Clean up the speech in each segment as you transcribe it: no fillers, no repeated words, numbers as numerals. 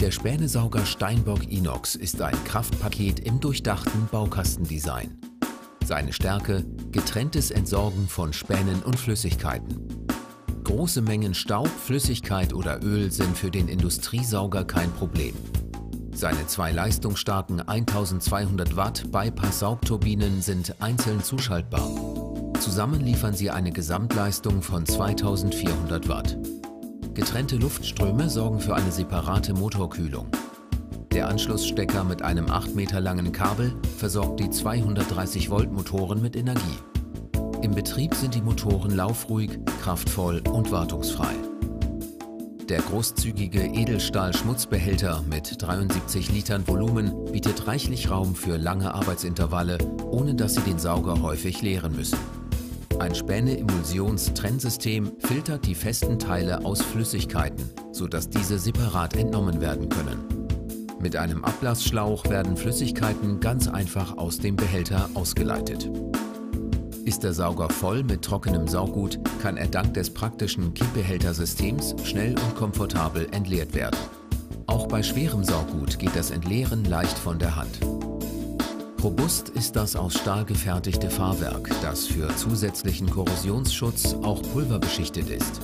Der Spänesauger Steinbock Inox ist ein Kraftpaket im durchdachten Baukastendesign. Seine Stärke: getrenntes Entsorgen von Spänen und Flüssigkeiten. Große Mengen Staub, Flüssigkeit oder Öl sind für den Industriesauger kein Problem. Seine zwei leistungsstarken 1200 Watt Bypass-Saugturbinen sind einzeln zuschaltbar. Zusammen liefern sie eine Gesamtleistung von 2400 Watt. Getrennte Luftströme sorgen für eine separate Motorkühlung. Der Anschlussstecker mit einem 8 Meter langen Kabel versorgt die 230 Volt Motoren mit Energie. Im Betrieb sind die Motoren laufruhig, kraftvoll und wartungsfrei. Der großzügige Edelstahl-Schmutzbehälter mit 73 Litern Volumen bietet reichlich Raum für lange Arbeitsintervalle, ohne dass Sie den Sauger häufig leeren müssen. Ein Späne-Emulsions-Trennsystem filtert die festen Teile aus Flüssigkeiten, sodass diese separat entnommen werden können. Mit einem Ablassschlauch werden Flüssigkeiten ganz einfach aus dem Behälter ausgeleitet. Ist der Sauger voll mit trockenem Sauggut, kann er dank des praktischen Kippbehältersystems schnell und komfortabel entleert werden. Auch bei schwerem Sauggut geht das Entleeren leicht von der Hand. Robust ist das aus Stahl gefertigte Fahrwerk, das für zusätzlichen Korrosionsschutz auch pulverbeschichtet ist.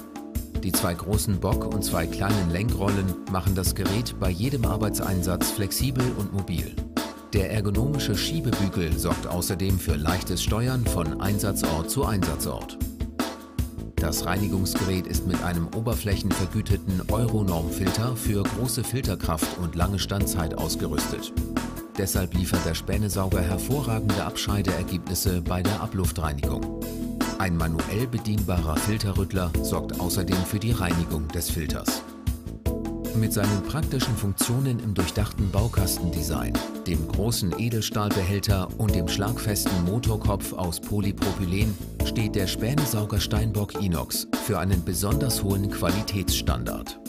Die zwei großen Bock- und zwei kleinen Lenkrollen machen das Gerät bei jedem Arbeitseinsatz flexibel und mobil. Der ergonomische Schiebebügel sorgt außerdem für leichtes Steuern von Einsatzort zu Einsatzort. Das Reinigungsgerät ist mit einem oberflächenvergüteten Euronormfilter für große Filterkraft und lange Standzeit ausgerüstet. Deshalb liefert der Spänesauger hervorragende Abscheideergebnisse bei der Abluftreinigung. Ein manuell bedienbarer Filterrüttler sorgt außerdem für die Reinigung des Filters. Mit seinen praktischen Funktionen im durchdachten Baukastendesign, dem großen Edelstahlbehälter und dem schlagfesten Motorkopf aus Polypropylen steht der Spänesauger Steinbock Inox für einen besonders hohen Qualitätsstandard.